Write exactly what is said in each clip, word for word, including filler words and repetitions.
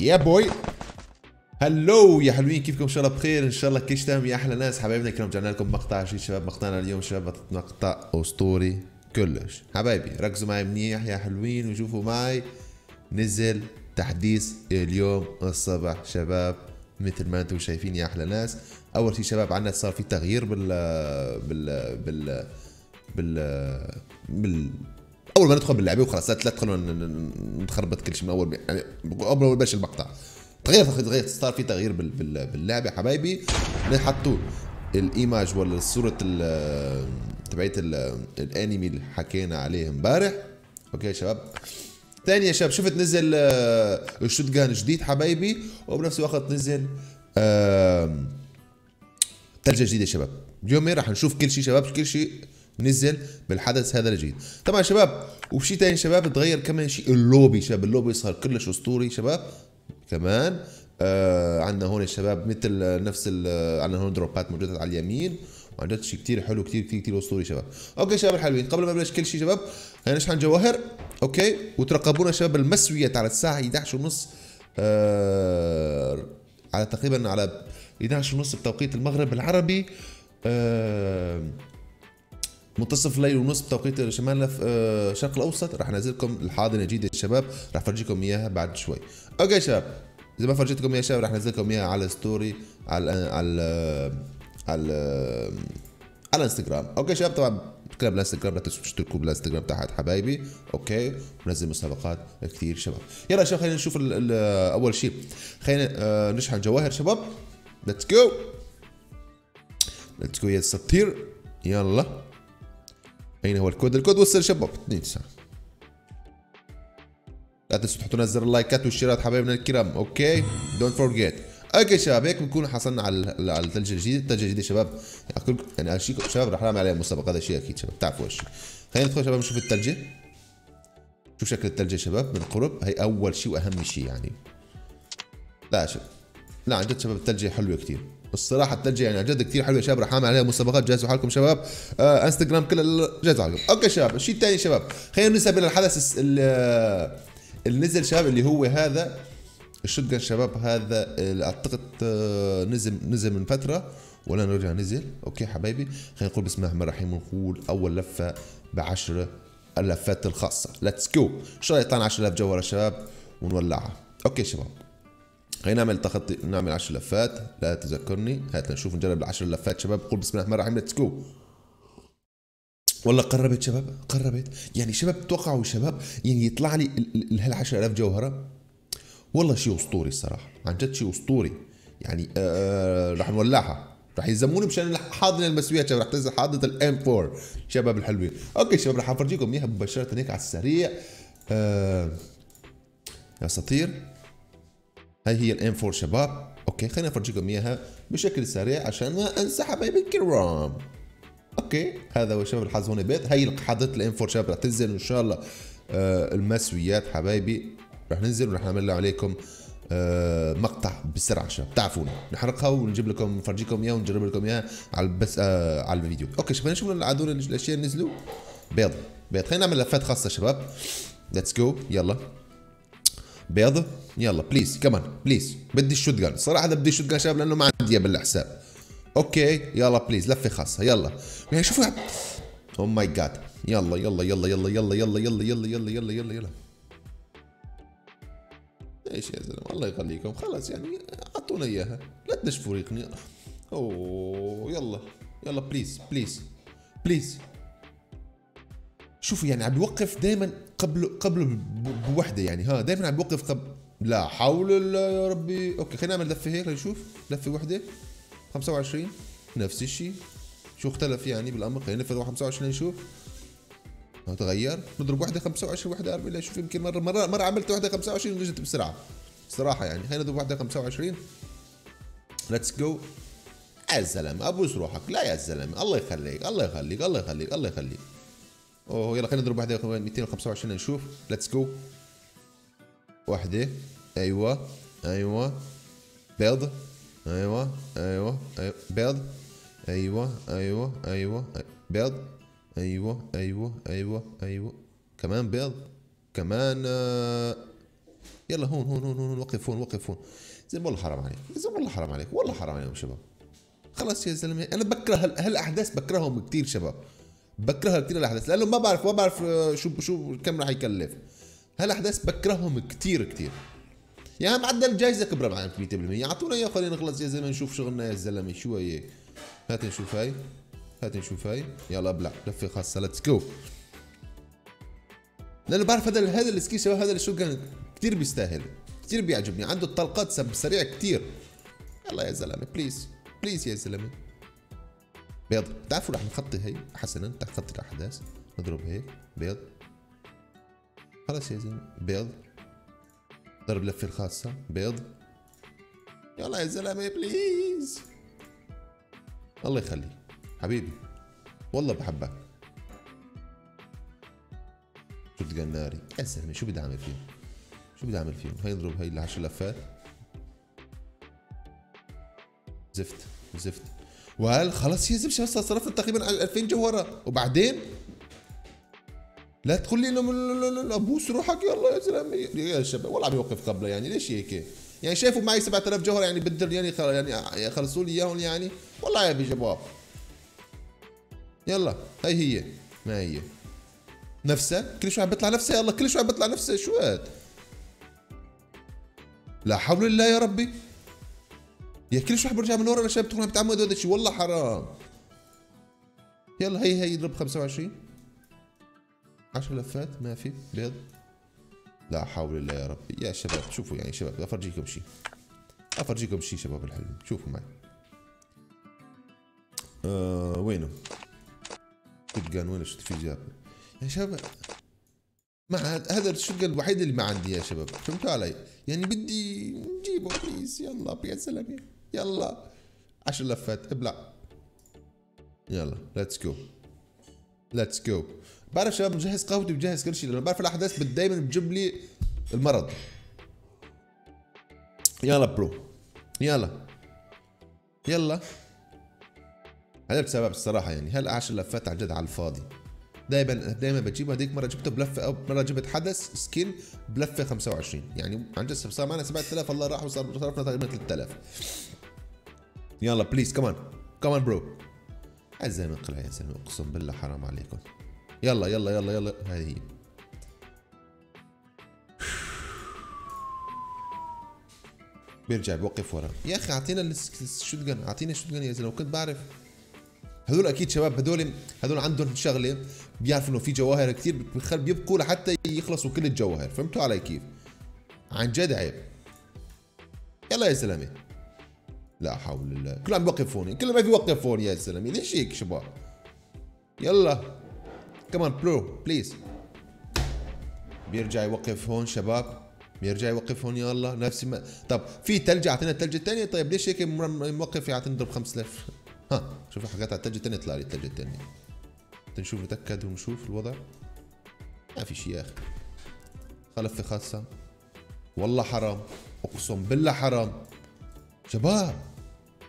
يا بوي. هلو يا حلوين، كيفكم؟ ان شاء الله بخير، ان شاء الله كيش تهم يا احلى ناس حبايبنا. اليوم رجعنا لكم مقطع جديد شباب. مقطعنا اليوم شباب مقطع اسطوري كلش حبايبي. ركزوا معي منيح يا حلوين وشوفوا معي. نزل تحديث اليوم الصبح شباب مثل ما انتم شايفين يا احلى ناس. اول شيء شباب عندنا صار في تغيير بال بال بال بال, بال... اول ما ندخل باللعبه وخلاص، لا تدخلوا نخربط كل شيء من اول، يعني اول ما بلش المقطع تغير تغير صار في تغيير بال... بال... باللعبه حبايبي. حطوا الايماج ولا الصوره ال... تبعت ال... الانمي اللي حكينا عليه امبارح. اوكي يا شباب. ثاني يا شباب شفت نزل الشوتجان جديد حبايبي، وبنفس الوقت نزل ثلجه جديده شباب. اليوم راح نشوف كل شيء شباب، كل شيء نزل بالحدث هذا الجديد طبعا شباب. وشيء ثاني شباب تغير كمان شيء اللوبي شباب. اللوبي صار كلش اسطوري شباب كمان. آه عندنا هون الشباب مثل نفس عندنا هون دروبات موجوده على اليمين، وعندنا شيء كثير حلو كثير كثير كثير اسطوري شباب. اوكي شباب الحلوين، قبل ما نبلش كل شيء شباب هنشحن جواهر. اوكي وترقبونا شباب المسويه على الساعه احد عشر وثلاثين آه على تقريبا على احد عشر وثلاثين بتوقيت المغرب العربي، آه منتصف ليل ونص بتوقيت شمال الشرق الاوسط. راح انزل لكم الحاضنه جديده شباب، راح فرجيكم اياها بعد شوي. اوكي شباب زي ما فرجيتكم اياها شباب راح انزل لكم اياها على ستوري على على على على انستغرام. اوكي شباب طبعا كلاب الانستغرام، لا تنسوا تشتركوا بالانستغرام تحت حبايبي. اوكي ونزل مسابقات كثير شباب. يلا شباب خلينا نشوف ال ال اول شيء خلينا نشحن جواهر شباب. ليتس جو ليتس جو يا السطير. يلا اين هو الكود؟ الكود وصل شباب اثنين تسعة. لا تنسوا تحطوا لنا زر اللايكات والشيرات حبايبنا الكرام. اوكي دونت فورجيت. اوكي شباب هيك بنكون حصلنا على على الثلج الجديد. الثلج الجديد شباب يعني اشيكم شباب راح نعمل عليه مسابقه، هذا شيء اكيد شباب بتعرفوا هالشيء. خلينا ندخل شباب نشوف الثلجه، شوف شكل الثلجه شباب من قرب. هي اول شيء واهم شيء يعني. لا شباب لا عن جد شباب الثلجه حلوه كثير الصراحه. الثلجه يعني عن جد كثير حلوه شباب. راح اعمل عليها مسابقات، جهزوا حالكم شباب. آه انستغرام كله جهزوا حالكم. اوكي شباب الشيء الثاني شباب خلينا نسبق للحدث اللي نزل شباب اللي هو هذا الشوتجان شباب. هذا اعتقد نزل نزل من فتره ولا نرجع نزل. اوكي حبايبي خلينا نقول بسم الله الرحمن الرحيم ونقول اول لفه بعشر اللفات الخاصه. ليتس جو ان شاء الله يطلع عشرة آلاف جوهره شباب ونولعها. اوكي شباب خلينا نعمل تخطي نعمل عشر لفات. لا تذكرني هات نشوف نجرب العشر لفات شباب. قول بسم الله الرحمن الرحيم ليتس جو. والله قربت شباب قربت يعني شباب. توقعوا شباب يعني يطلع لي هال عشرة آلاف جوهره. والله شيء اسطوري الصراحه عن جد شيء اسطوري يعني. آه راح نولعها، راح يلزموني مشان حاضنه المسويات شباب. راح تنزل حاضنه الام أربعة شباب الحلوين. اوكي شباب راح افرجيكم اياها مباشره هيك على السريع. آه يا سطير هاي هي الام أربعة شباب. اوكي خليني افرجيكم اياها بشكل سريع عشان ما انسى حبايبي الكرام. اوكي هذا هو شباب الحظ هون بيت. هي حاضنه الام أربعة شباب راح تنزل ان شاء الله. آه المسويات حبايبي رح ننزل ورح نعمل عليكم آه مقطع بسرعه شباب. تعرفونا نحرقها ونجيب لكم نفرجيكم اياها ونجرب لكم اياها على بس آه على الفيديو. اوكي شباب نشوف العدول الاشياء اللي نزلوا. بيض بيض خلينا نعمل لفات خاصه شباب. ليتس جو يلا بيض. يلا بليز كمان بليز بدي الشوت جان صراحه. بدي الشوت جان شباب لانه ما عندي بالحساب. اوكي يلا بليز لفه خاصه. يلا يعني شوفوا او ماي جاد. يلا يلا يلا يلا يلا يلا يلا يلا يلا يلا يلا يلا ايش يا زلمه الله يخليكم. خلاص يعني اعطونا اياها لا تنشفوا ريقني. اوه يلا يلا بليز بليز بليز. شوفوا يعني عم بيوقف دائما قبله قبله بوحده يعني. ها دائما عم بيوقف قبل. لا حول الله يا ربي. اوكي خلينا نعمل لفه هيك نشوف لفه وحده خمسة وعشرين نفس الشيء. شو اختلف يعني بالامر؟ خلينا نلف خمسة وعشرين نشوف. تغير نضرب وحده خمسة وعشرين وحده أربعين لشوف. يمكن مره مره مره عملت وحده خمسة وعشرين ونجت بسرعه صراحه يعني. خلينا نضرب وحده خمسة وعشرين. ليتس جو يا زلمه ابوس روحك. لا يا زلمه الله يخليك الله يخليك الله يخليك الله يخليك. اوه يلا خلينا نضرب وحده مئتين وخمسة وعشرين نشوف. ليتس جو وحده. ايوه ايوه بيض. ايوه ايوه ايوه بيض. ايوه ايوه ايوه بيض. ايوه ايوه ايوه ايوه كمان بيض كمان. يلا هون هون هون هون وقف هون وقف هون. زلمه والله حرام عليك، زلمه والله حرام عليك، والله حرام عليهم شباب. خلص يا زلمه انا بكره هالاحداث، بكرههم كثير شباب، بكرهها كثير الاحداث، لانه ما بعرف ما بعرف شو شو كم راح يكلف. هالاحداث بكرههم كثير كثير. يا يعني معدل الجائزه كبرى معنا مية بالمية، يعطونا اياه خلينا نخلص يا زلمه نشوف شغلنا يا زلمه. شو هي؟ هات نشوف هاي، هات نشوف هاي، يلا ابلع لفه خاصه ليتس جو. لانه بعرف هذا هذا السكي شباب، هذا الشوغان كثير بيستاهل، كثير بيعجبني، عنده الطلقات سب سريع كثير. يلا يا زلمه بليز بليز يا زلمه. بيض، بتعرفوا رح نخطي هي حسنا تحت خط الاحداث، نضرب هيك بيض. خلص يا زلمه بيض. ضرب لفه الخاصه بيض. يلا يا زلمه بليز. الله يخليك حبيبي، والله بحبك. شو تقناري يا زلمه، شو بدي اعمل فيهم؟ شو بدي اعمل فيهم؟ هي نضرب هي العشر لفات. زفت زفت. وهل خلص يا زلمه هسه صرفت تقريبا ألفين جوهره وبعدين لا تقول لي انه ابوس روحك. يلا يا زلمه يا شباب والله عم يوقف قبله، يعني ليش هيك؟ يعني شايفوا معي سبعة آلاف جوهره، يعني بدل يعني يعني خلصوا لي اياهم يعني والله يا بجواب. يلا هي هي ما هي نفسها، كل شوي عم بيطلع نفسها، يلا كل شوي عم بيطلع نفسها. شو هاد؟ لا حول الله يا ربي، يا كل شوي عم برجع من ورا الشباب بتكون عم بتعمدوا هذا الشيء، والله حرام. يلا هي هي اضرب خمسة وعشرين عشر لفات ما في بيض. لا حول الله يا ربي يا شباب. شوفوا يعني شباب افرجيكم شيء، افرجيكم شيء شباب الحلوين، شوفوا معي. آه وينه؟ شوت جان وين شوت في جابه؟ يا شباب ما هذا الشوت جان الوحيد اللي ما عندي يا شباب، فهمتوا علي؟ يعني بدي نجيبه بليز. يلا يا زلمه يلا عشر لفات ابلع. يلا ليتس جو ليتس جو. بعرف شباب مجهز قهوتي ومجهز كل شيء، لانه بعرف الاحداث دائما بتجيب لي المرض. يلا برو يلا يلا. هذا بسبب الصراحه يعني هالعشر لفات عن جد على الفاضي، دائما دائما بجيبها. هذيك مره جبته بلفه، او مره جبت حدث سكين بلفه خمسة وعشرين، يعني عن جد صار معنا سبعة آلاف الله راح، وصار صرفنا تقريبا ثلاثة آلاف. يلا بليز كمان كمان برو. يا زلمه اقلع يا زلمه، اقسم بالله حرام عليكم. يلا يلا يلا يلا هذه هي. بيرجع بوقف ورا. يا اخي اعطينا الشوت جن، اعطينا الشوت جن يا زلمه. كنت بعرف هذول اكيد شباب، هذول هذول عندهم شغله، بيعرفوا انه في جواهر كثير، بيبقوا لحتى يخلصوا كل الجواهر، فهمتوا علي كيف؟ عن جد عيب. يلا يا زلمه. لا حول الله، كلهم عم يوقفوني، كلهم عم يوقفوني يا زلمه، ليش هيك شباب؟ يلا كمان برو بليز. بيرجع يوقف هون شباب، بيرجع يوقف هون. يلا نفس ما طب في ثلج، اعطينا الثلج الثاني. طيب ليش هيك موقف يعطينا نضرب خمسة آلاف؟ ها شوف حكيت على الثلج الثاني، طلع لي الثلج الثاني. نشوف نتاكد ونشوف الوضع. ما في شيء يا اخي. خلفه خاصه والله حرام، اقسم بالله حرام شباب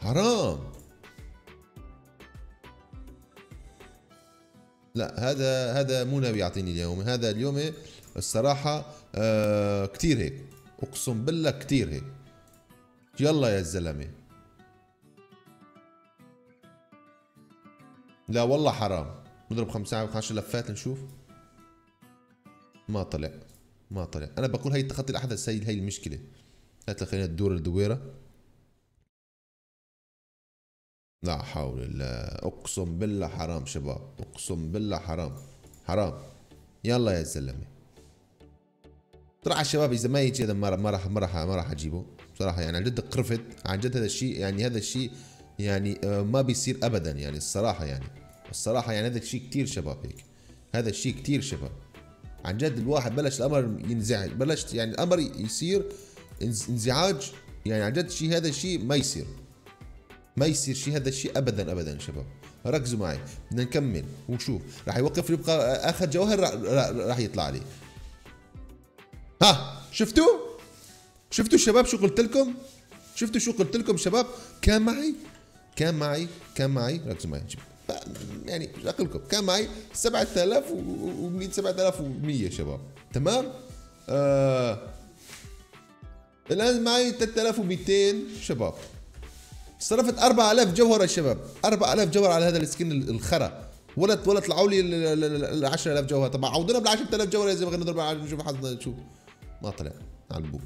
حرام. لا هذا هذا مو ناوي يعطيني اليوم، هذا اليوم الصراحة آه كتير هيك، أقسم بالله كتير هيك. يلا يا الزلمة. لا والله حرام. نضرب خمسة عشر لفات نشوف. ما طلع ما طلع. أنا بقول هي تخطي الأحداث، هي هي المشكلة. هات خلينا ندور الدويرة. لا حول الله، اقسم بالله حرام شباب، اقسم بالله حرام حرام. يلا يا زلمه. طلع الشباب اذا ما يجي هذا ما راح ما راح ما راح اجيبه بصراحه، يعني عن جد قرفت عن جد هذا الشيء، يعني هذا الشيء يعني ما بيصير ابدا، يعني الصراحه يعني الصراحه يعني هذا الشيء كثير شباب هيك، هذا الشيء كثير شباب عن جد. الواحد بلش الامر ينزعج، بلشت يعني الامر يصير انزعاج، يعني عن جد شيء هذا الشيء ما يصير، ما يصير شيء هذا الشيء ابدا ابدا يا شباب. ركزوا معي بدنا نكمل ونشوف. راح يوقف يبقى اخر جوهر راح يطلع لي. ها شفتوا؟ شفتوا شباب شو قلت لكم؟ شفتوا شو قلت لكم شباب؟ كان معي كان معي كان معي ركزوا معي يعني لكم، كان معي سبعة آلاف ومية سبعة آلاف ومية شباب تمام؟ آه الان معي ثلاثة آلاف ومئتين شباب. صرفت أربعة آلاف جوهره يا شباب، أربعة آلاف جوهره على هذا السكن الخرا، ولا ولا طلعوا لي ال عشرة آلاف جوهره. طبعا عوضنا بال عشرة آلاف جوهره زي ما غير نضرب على نشوف حظنا، نشوف ما طلع على البوك.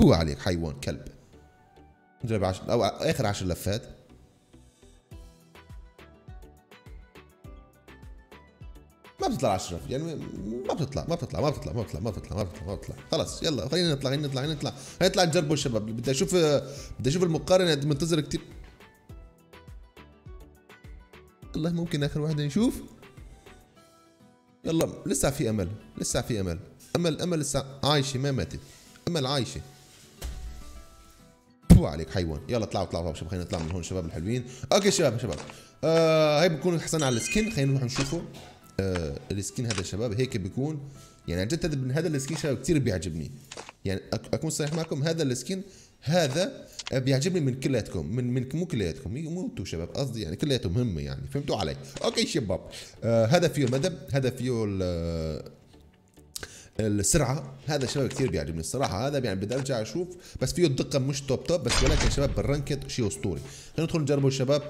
هو عليك حيوان كلب. نجرب عشر او اخر عشر لفات. ما بتطلع عشرة يعني ما بتطلع ما بتطلع ما بتطلع ما بتطلع ما بتطلع ما بتطلع ما بتطلع خلص. يلا خلينا نطلع خلينا نطلع خلينا نطلع خلينا نطلع نجربوا الشباب. بدي اشوف بدي اشوف المقارنه، منتظر كثير. يلا ممكن اخر واحده نشوف. يلا لسه في امل، لسه في امل امل امل لسه عايشه ما ماتت، امل عايشه. هو عليك حيوان. يلا اطلعوا اطلعوا شباب، خلينا نطلع من هون شباب الحلوين. اوكي شباب شباب آه هي بكون حصلنا على السكن. خلينا نروح نشوفه آه السكين هذا شباب. هيك بيكون يعني عن جد هذا السكين شباب كثير بيعجبني، يعني اكون صريح معكم هذا السكين هذا بيعجبني من كلياتكم، من من مو كلياتكم مو انتم شباب، قصدي يعني كلياتهم هم يعني فهمتوا علي. اوكي شباب آه هذا فيه مدى، هذا فيه السرعه، هذا شباب كثير بيعجبني الصراحه. هذا يعني بدي ارجع اشوف، بس فيه الدقه مش توب توب بس، ولكن شباب بالرنكت شيء اسطوري. خلينا ندخل نجربه الشباب،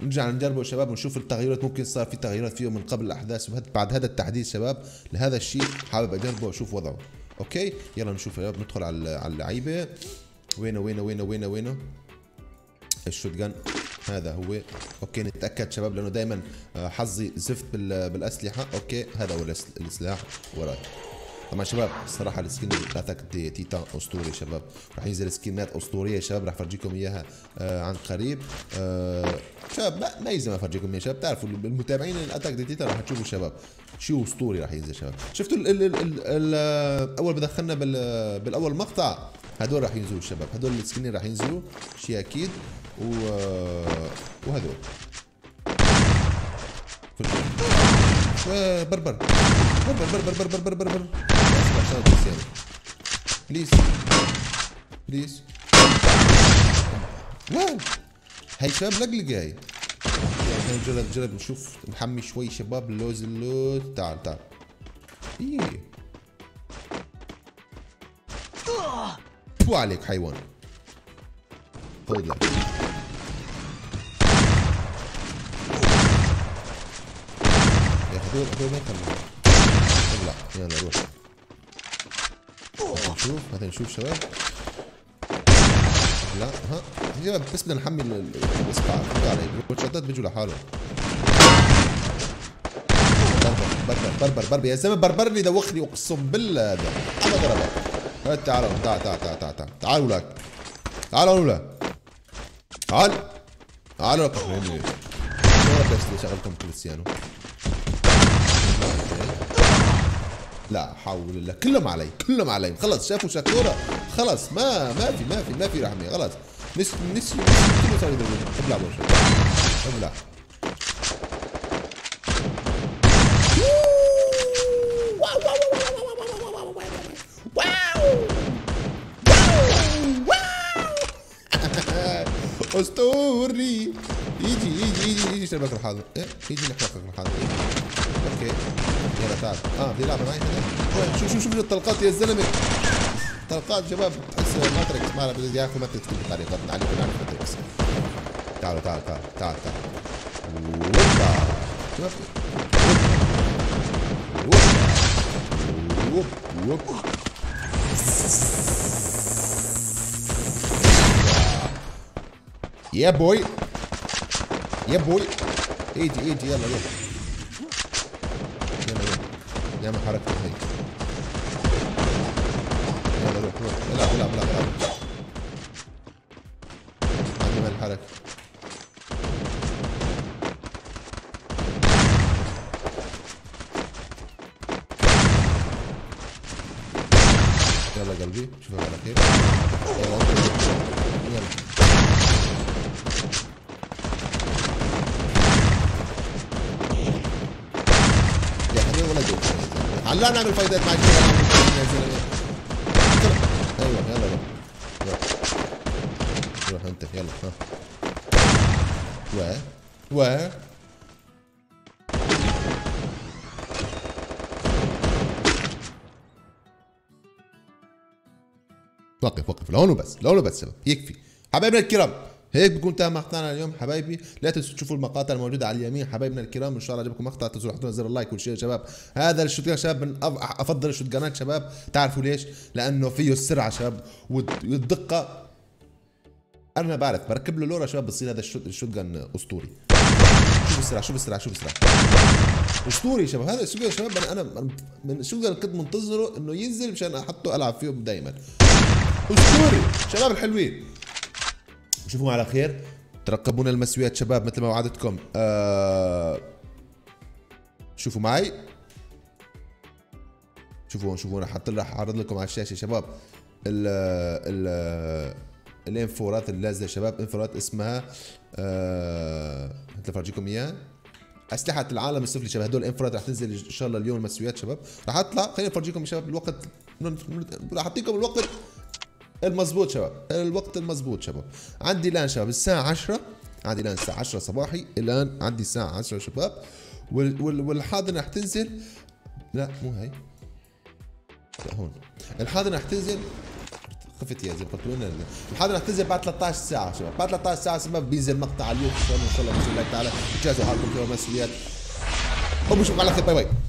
نرجع نجربه شباب ونشوف التغيرات. ممكن صار في تغيرات فيه من قبل الاحداث بعد هذا التحديث شباب. لهذا الشيء حابب اجربه واشوف وضعه. اوكي يلا نشوف شباب، ندخل على على اللعيبه. وينه وينه وينه وينه وينه الشوت جان هذا هو. اوكي نتاكد شباب لانه دائما حظي زفت بالاسلحه. اوكي هذا هو السلاح وراي. طبعا شباب الصراحه السكين بتاعتك دي تيتا اسطوري شباب، راح ينزل سكينات اسطوريه شباب، راح افرجيكم اياها آه عن قريب آه شباب. ما ما لازم افرجيكم اياها شباب، بتعرفوا المتابعين الاتاك دي تيتا راح تشوفوا شباب شيء اسطوري راح ينزل شباب. شفتوا ال ال ال ال اول ما دخلنا بالاول مقطع هدول راح ينزلوا الشباب، هدول السكينين راح ينزلوا شيء اكيد. و وهدول بربر بربر بربر بربر بربر بربر بليز بليز. واو هاي شباب لقلقه هاي. خلينا نجرب نجرب نشوف نحمي شوي شباب. اللوز اللوز تعال تعال. ايه شو عليك حيوان. خذ لك يا هدول هدول ما يكملوا. لا يلا روح نشوف، هات نشوف شباب. لا ها شباب بس بدنا نحمي الاسقاع عليه، والشطات بيجوا لحالهم. بربر بربر بربر يا زلمه، بربر لي دوخني اقسم بالله. هذا انا ضربك. هات تعالوا تعال تعال تعال تعال تعال تعالوا لك تعالوا لك تعال تعالوا لك. فهمني شو شغلكم كريستيانو؟ لا حول الله، كلهم علي كلهم علي. خلص شافوا شاكورا خلص ما ما في ما في ما في رحمه. خلص نسيوا نسيوا كله صار يدورون. ابلع برشا ابلع. واو واو واو واو واو واو واو اسطوري. يجي يجي يجي يجي شباك الحاضر، ايه يجي نحرقك الحاضر. اوكي يلا تعال. اه بدي العب معي هذا. شوف شوف شوف الطلقات يا زلمه، طلقات شباب بتحس ماتريكس. ما بدي اياكم ماتريكس بطريقه تعليق على ماتريكس. تعالوا تعالوا تعالوا تعالوا تعالوا شباب. ووب ووب ووب يا بوي يا بوي. ايدي ايدي يلا يلا نعمل حركة هيك. يلا روح روح العب العب العب العب. عندنا الحركة. يلا قلبي شوفك على خير. يلا يلا يا حبيبي ولا جوع. هلا نعمل فايدات مع الجيل. ايوه يلا روح روح انت يلا. ها و و وقف وقف لونه بس لونه بس يكفي. حبايبنا الكرام هيك بكون تم مقطعنا اليوم حبايبي، لا تنسوا تشوفوا المقاطع الموجوده على اليمين حبايبنا الكرام، ان شاء الله عجبكم مقطع تنسوا تحطوا زر اللايك والشير يا شباب. هذا الشوتجان شباب من افضل الشوتجانات شباب، تعرفوا ليش؟ لانه فيه السرعه شباب والدقه. انا بعرف بركب له لورا شباب بصير هذا الشوتجان اسطوري. شوف السرعه شوف السرعه شوف السرعه اسطوري شباب. هذا الشوتجان شباب انا من الشوتجان كنت منتظره انه ينزل مشان احطه العب فيهم دائما. اسطوري شباب الحلوين، شوفونا على خير، ترقبونا المسويات شباب مثل ما وعدتكم. آه شوفوا معي، شوفوا شوفوا انا حاط راح اعرض لكم على الشاشه شباب ال ال الانفورات اللازله شباب، انفورات اسمها آه تفرجيكم اياها اسلحه العالم السفلي شباب. هدول الانفورات راح تنزل ان شاء الله اليوم المسويات شباب، راح اطلع خليني افرجيكم يا شباب الوقت، راح اعطيكم الوقت المظبوط شباب، الوقت المظبوط شباب. عندي الان شباب الساعة عشرة، عندي الان الساعة عشرة صباحي، الان عندي الساعة عشرة شباب، والحاضنة رح تنزل، لا مو هي، لا هون، الحاضنة رح تنزل، خفت يا زلمة قلت وين الحاضنة رح تنزل بعد ثلاثطعش ساعة شباب، بعد ثلاثطعش ساعة شباب بينزل مقطع على اليوتيوب إن شاء الله بإذن الله تعالى، جهزوا حالكم كمان مسؤوليات. وبشوفكم على خير، باي باي.